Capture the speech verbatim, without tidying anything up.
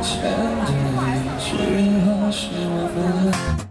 前进，去何时我们？